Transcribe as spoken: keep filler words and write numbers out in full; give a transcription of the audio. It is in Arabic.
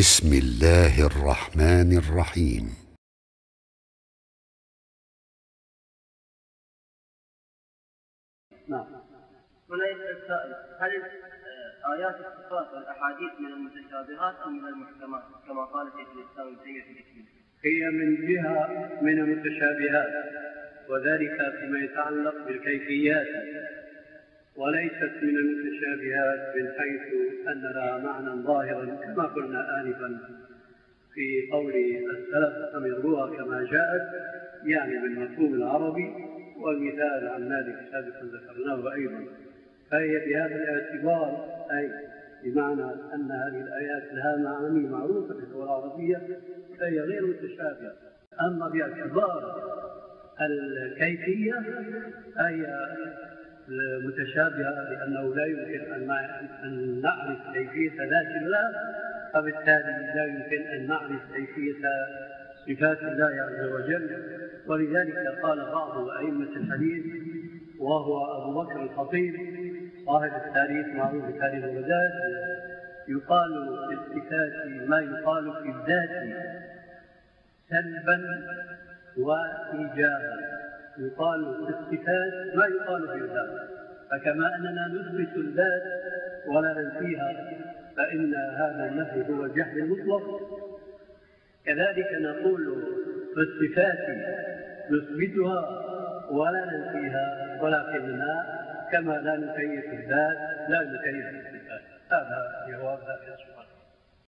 بسم الله الرحمن الرحيم. نعم. هنا يسأل السائل: هل آيات الصفات والأحاديث من المتشابهات أم من المحكمات كما قال شيخ الإسلام ابن تيمية في التفسير؟ هي من جهة من المتشابهات، وذلك فيما يتعلق بالكيفيات، وليست من المتشابهات من حيث أن لها معنى ظاهرا كما قلنا آنفا في قول السلف: أمروها كما جاءت، يعني بالمفهوم العربي، والمثال عن ذلك سابقا ذكرناه أيضا. فهي بهذا الاعتبار، أي بمعنى أن هذه الآيات لها معاني معروفة في اللغة العربية، فهي غير متشابهة. أما باعتبار الكيفية أي متشابهة، لأنه لا يمكن أن نعرف كيفية ذات الله، فبالتالي لا يمكن أن نعرف كيفية صفات الله عز وجل. ولذلك قال بعض أئمة الحديث، وهو أبو بكر الخطيب صاحب التاريخ معروف بتاريخ بغداد، يقال في الصفات ما يقال في الذات سلبا وإيجابا، يقال في الصفات ما يقال في الذات. فكما أننا نثبت الذات ولا ننفيها، فإن هذا النفي هو الجهل المطلق. كذلك نقول في الصفات نثبتها ولا ننفيها، ولكننا كما لا نكيف الذات لا نكيف الصفات. هذا جواب هذا السؤال.